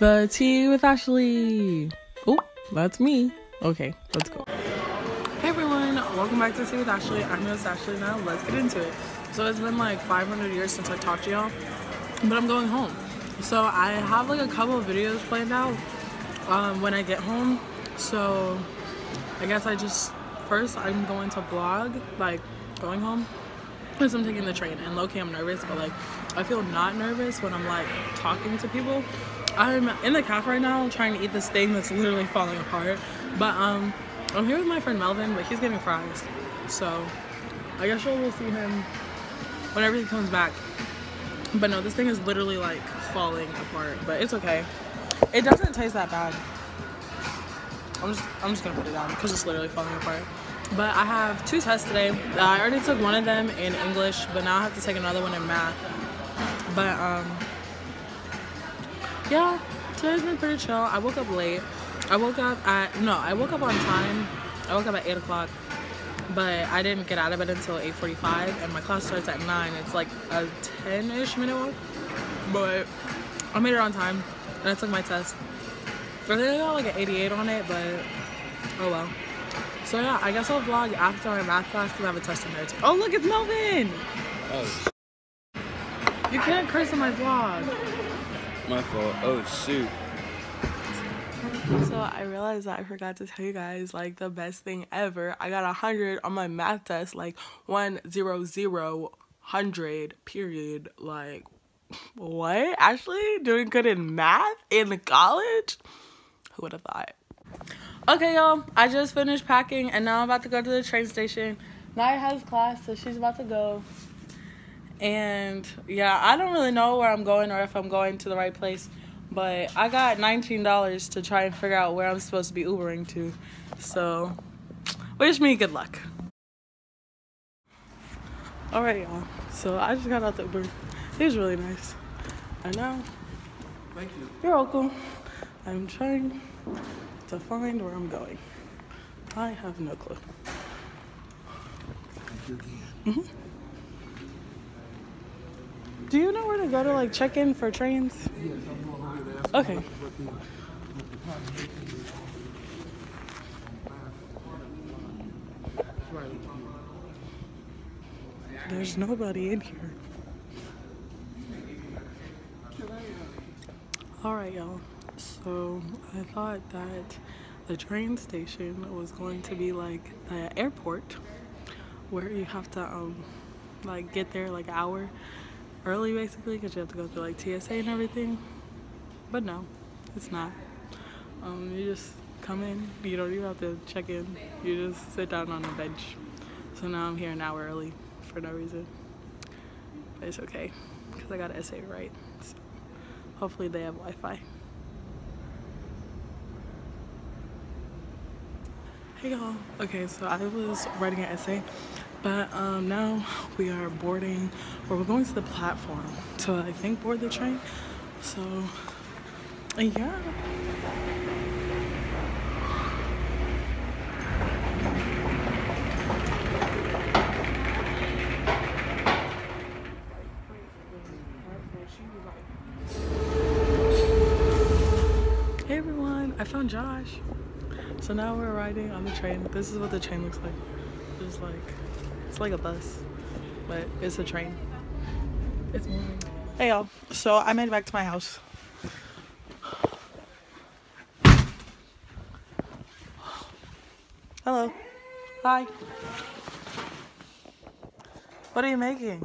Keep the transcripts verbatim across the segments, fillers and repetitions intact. The Tea with Ashley. Oh, that's me. Okay, let's go. Hey everyone, welcome back to Tea with Ashley. I'm your host Ashley now. Let's get into it. So it's been like five hundred years since I talked to y'all, but I'm going home. So I have like a couple of videos planned out um, when I get home. So I guess I just, first I'm going to vlog, like going home. Because I'm taking the train and low-key I'm nervous, but like I feel not nervous when I'm like talking to people. I'm in the cafe right now trying to eat this thing that's literally falling apart, but um I'm here with my friend Melvin, but he's getting fries, so I guess we'll see him whenever he comes back. But no, this thing is literally like falling apart, but it's okay. It doesn't taste that bad. I'm just I'm just gonna put it down because it's literally falling apart. But I have two tests today. I already took one of them in English, but now I have to take another one in math. But, um, yeah, today's been pretty chill. I woke up late. I woke up at, no, I woke up on time. I woke up at eight o'clock, but I didn't get out of bed until eight forty-five, and my class starts at nine. It's like a ten-ish minute walk, but I made it on time, and I took my test. I think I got like an eighty-eight on it, but oh well. So yeah, I guess I'll vlog after my math class because I have a test in there too. Oh look, it's Melvin! Oh. You can't curse in my vlog. My fault. Oh shoot. So I realized that I forgot to tell you guys like the best thing ever. I got a hundred on my math test, like one zero zero hundred. Period. Like what? Ashley doing good in math in college? Who would have thought? Okay, y'all, I just finished packing, and now I'm about to go to the train station. Naya has class, so she's about to go. And, yeah, I don't really know where I'm going or if I'm going to the right place. But I got nineteen dollars to try and figure out where I'm supposed to be Ubering to. So, wish me good luck. Alright, y'all. So, I just got out the Uber. It was really nice. I know. Thank you. You're welcome. I'm trying to find where I'm going. I have no clue. Mm-hmm. Do you know where to go to like check in for trains? Yes, I'm going over there. Okay. There's nobody in here. All right, y'all. So I thought that the train station was going to be like the airport where you have to um like get there like an hour early basically because you have to go through like T S A and everything, but no, it's not. Um you just come in, you don't even have to check in, you just sit down on a bench. So now I'm here an hour early for no reason, but it's okay because I got an essay right, so hopefully they have Wi-Fi. Hey y'all, okay, so I was writing an essay, but um, now we are boarding, or we're going to the platform to, I think, board the train. So, yeah. Hey everyone, I found Josh. So now we're riding on the train. This is what the train looks like. It's like, it's like a bus, but it's a train. It's moving. Hey y'all. So I made it back to my house. Hello. Hi. What are you making?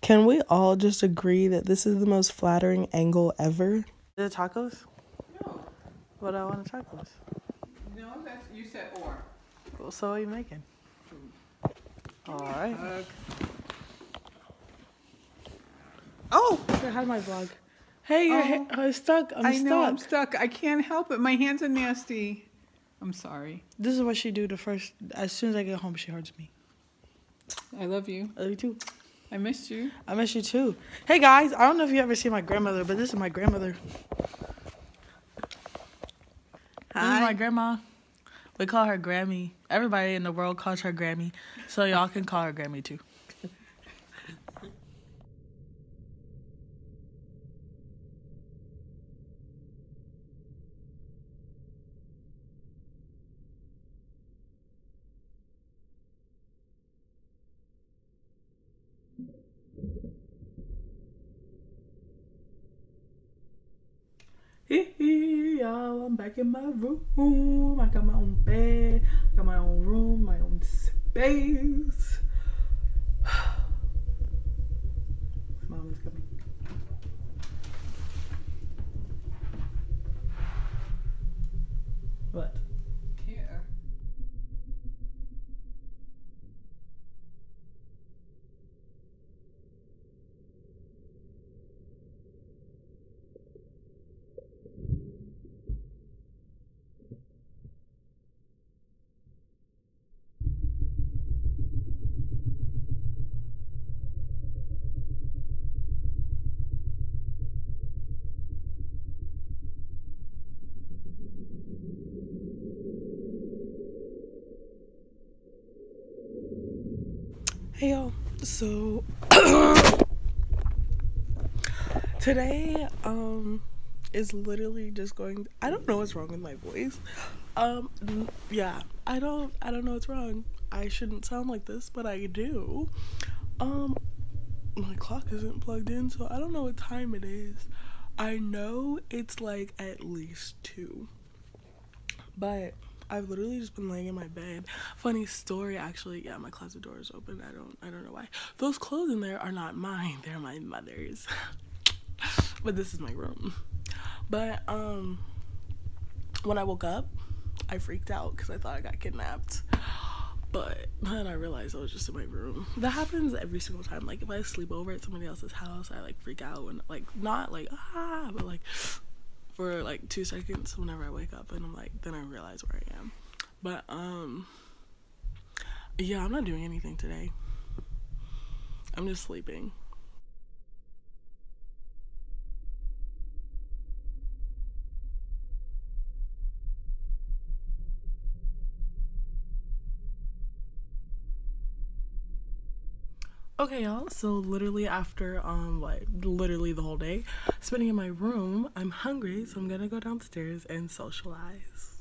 Can we all just agree that this is the most flattering angle ever? The tacos? What I want to try this. No, that's, you said or. Well, so what are you making? Mm. All right. Hug. Oh! I had my vlog. Hey, you're oh. ha I'm stuck. I'm I stuck. I know, I'm stuck. I can't help it. My hands are nasty. I'm sorry. This is what she do the first, as soon as I get home, she hugs me. I love you. I love you too. I missed you. I missed you too. Hey guys, I don't know if you ever see my grandmother, but this is my grandmother. Hi. This is my grandma. We call her Grammy. Everybody in the world calls her Grammy, so y'all can call her Grammy too. Hee hee, y'all, I'm back in my room. I got my own bed, I got my own room, my own space. My mom is coming. What? Here. Hey y'all, so today um is literally just going, I don't know what's wrong with my voice. Um yeah, I don't I don't know what's wrong. I shouldn't sound like this, but I do. Um my clock isn't plugged in, so I don't know what time it is. I know it's like at least two. But I've literally just been laying in my bed. Funny story, actually. Yeah, my closet door is open. I don't, I don't know why. Those clothes in there are not mine. They're my mother's. But this is my room. But um, when I woke up, I freaked out because I thought I got kidnapped. But then I realized I was just in my room. That happens every single time. Like if I sleep over at somebody else's house, I like freak out and like not like ah, but like. For like two seconds whenever I wake up, and I'm like, then I realize where I am. But um yeah, I'm not doing anything today. I'm just sleeping. Okay y'all, so literally after um like literally the whole day spending in my room, I'm hungry, so I'm gonna go downstairs and socialize.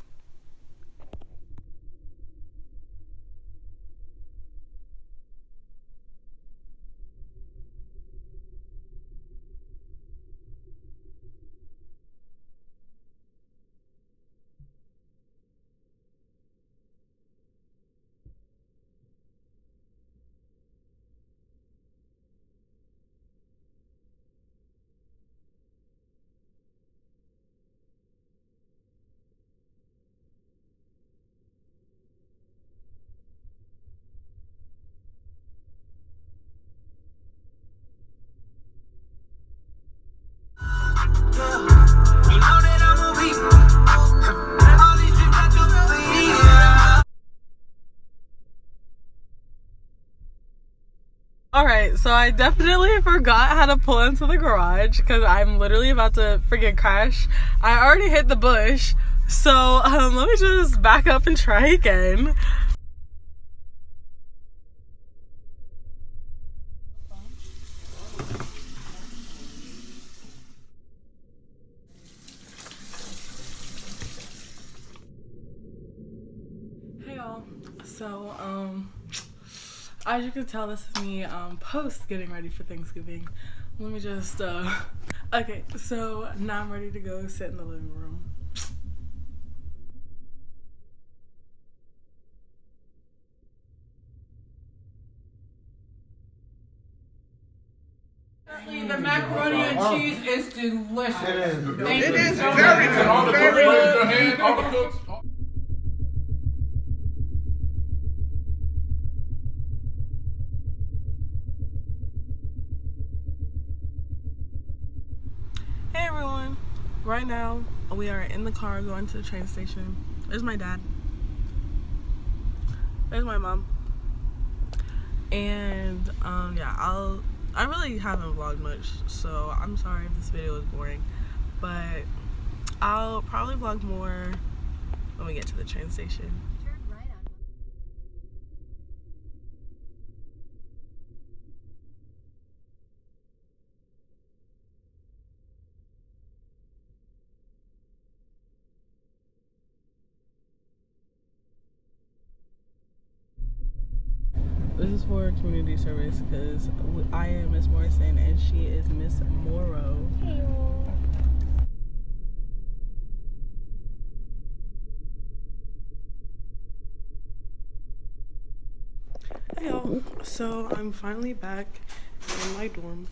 Alright, so I definitely forgot how to pull into the garage because I'm literally about to freaking crash. I already hit the bush, so um, let me just back up and try again. Hey y'all, so um... as you can tell, this is me um, post getting ready for Thanksgiving. Let me just, uh, okay, so now I'm ready to go sit in the living room. The macaroni and cheese is delicious. It is. Thank it you is so very good. All the cooks raise their hand, all the cooks. Right now, we are in the car going to the train station. There's my dad. There's my mom. And, um, yeah, I'll... I really haven't vlogged much, so I'm sorry if this video is boring. But I'll probably vlog more when we get to the train station. This is for community service because I am Miss Morrison and she is Miss Morrow. Hey. Hey y'all, so I'm finally back in my dorm.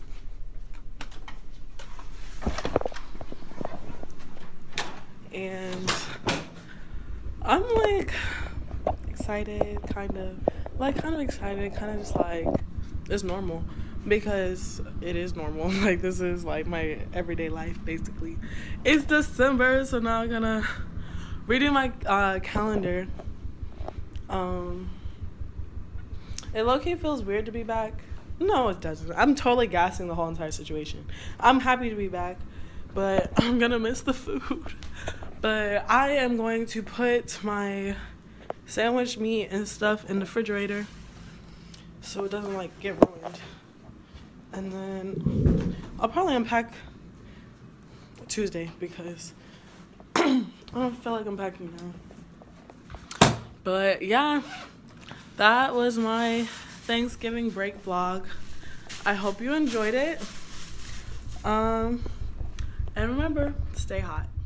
And I'm like excited, kind of, like kind of excited, kind of just like, it's normal. Because it is normal, like this is like my everyday life basically. It's December, so now I'm gonna redo my uh, calendar. Um, it low-key feels weird to be back. No, it doesn't. I'm totally gassing the whole entire situation. I'm happy to be back, but I'm gonna miss the food. But I am going to put my sandwich meat and stuff in the refrigerator so it doesn't like get ruined. And then I'll probably unpack Tuesday because I don't feel like unpacking now. But yeah, that was my Thanksgiving break vlog. I hope you enjoyed it. Um, and remember, stay hot.